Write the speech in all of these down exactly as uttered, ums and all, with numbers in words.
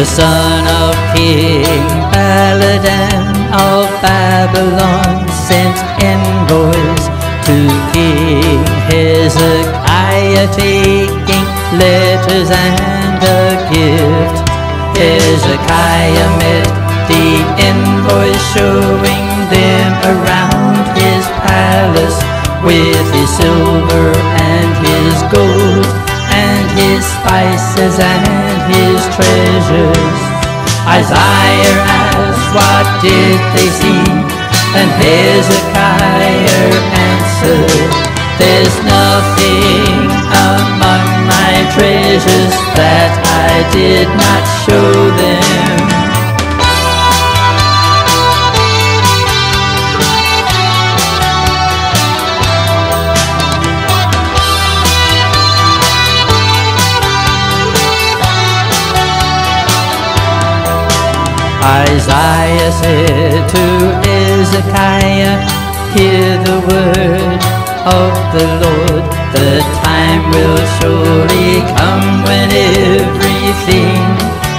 the son of King Baladan of Babylon sent envoys to King Hezekiah, taking letters and a gift. Hezekiah met the envoys, showing them around his palace with his silver and his gold and his spices and his treasures. Isaiah asked, what did they see? And Hezekiah answered, there's nothing among my treasures that I did not show them. Isaiah said to Hezekiah, hear the word of the Lord. The time will surely come when everything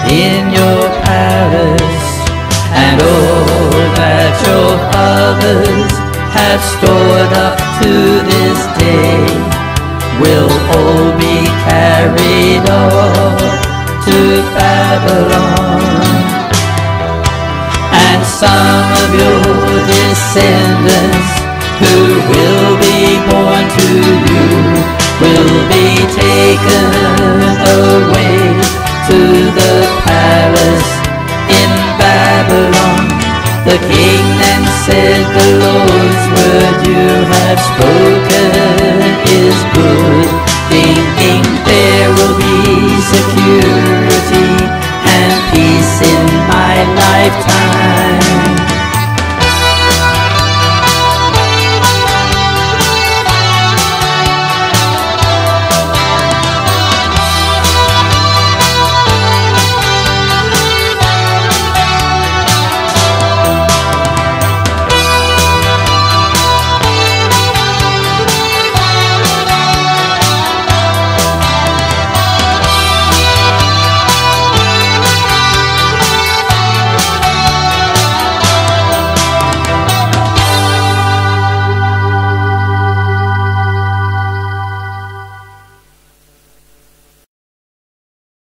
in your palace and all that your fathers have stored up to this day will all be carried off to Babylon. And some of your descendants who will be born to you will be taken away to the palace in Babylon. The king then said, the Lord's word you have spoken.